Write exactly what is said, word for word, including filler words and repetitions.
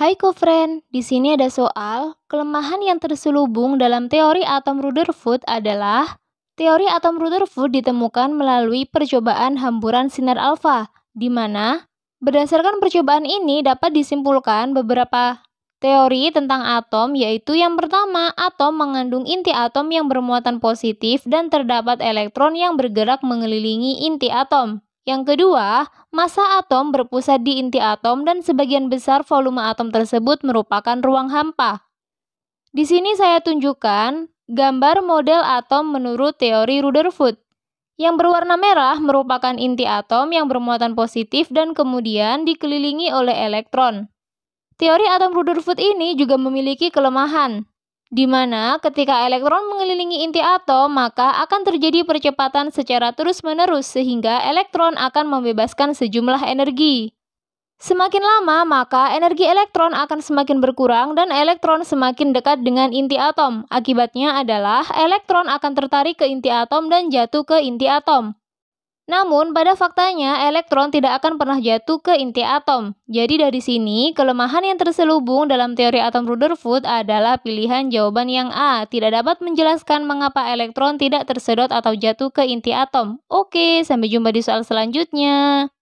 Hai kofriend, di sini ada soal. Kelemahan yang terselubung dalam teori atom Rutherford adalah teori atom Rutherford ditemukan melalui percobaan hamburan sinar alfa, di mana berdasarkan percobaan ini dapat disimpulkan beberapa teori tentang atom, yaitu yang pertama, atom mengandung inti atom yang bermuatan positif dan terdapat elektron yang bergerak mengelilingi inti atom. Yang kedua, massa atom berpusat di inti atom dan sebagian besar volume atom tersebut merupakan ruang hampa. Di sini saya tunjukkan gambar model atom menurut teori Rutherford. Yang berwarna merah merupakan inti atom yang bermuatan positif dan kemudian dikelilingi oleh elektron. Teori atom Rutherford ini juga memiliki kelemahan, di mana ketika elektron mengelilingi inti atom, maka akan terjadi percepatan secara terus-menerus sehingga elektron akan membebaskan sejumlah energi. Semakin lama, maka energi elektron akan semakin berkurang dan elektron semakin dekat dengan inti atom. Akibatnya adalah elektron akan tertarik ke inti atom dan jatuh ke inti atom. Namun, pada faktanya, elektron tidak akan pernah jatuh ke inti atom. Jadi dari sini, kelemahan yang terselubung dalam teori atom Rutherford adalah pilihan jawaban yang A. Tidak dapat menjelaskan mengapa elektron tidak tersedot atau jatuh ke inti atom. Oke, sampai jumpa di soal selanjutnya.